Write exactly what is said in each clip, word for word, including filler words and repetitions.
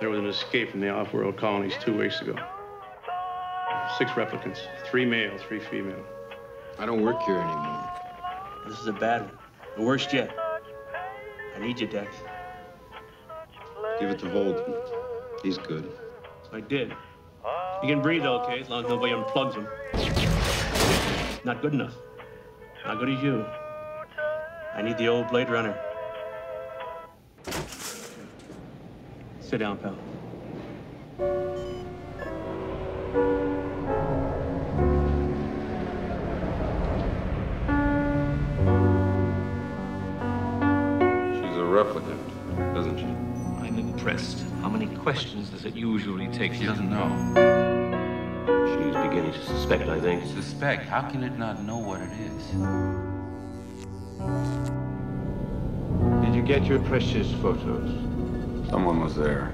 There was an escape from the off-world colonies two weeks ago. Six replicants, three male, three female. I don't work here anymore. This is a bad one. The worst yet. I need you, Dex. Give it to Volden. He's good. I did. You can breathe okay, as long as nobody unplugs him. Not good enough. Not good as you. I need the old Blade Runner. Sit down, pal. She's a replicant, doesn't she? I'm impressed. How many questions does it usually take? She doesn't know. She's beginning to suspect, I think. Suspect? How can it not know what it is? Did you get your precious photos? Someone was there.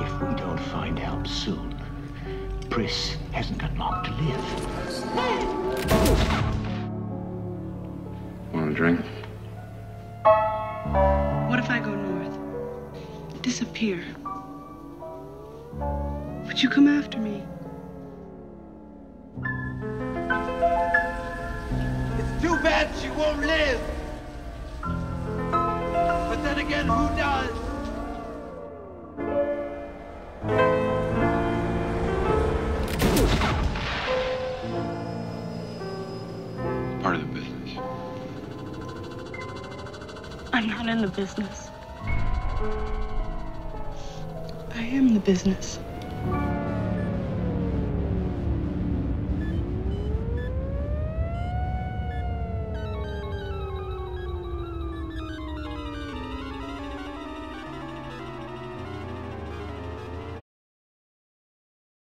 If we don't find help soon, Pris hasn't got long to live. Want a drink? What if I go north? Disappear? Would you come after me? It's too bad she won't live. But then again, who does? Part of the business. I'm not in the business. I am the business.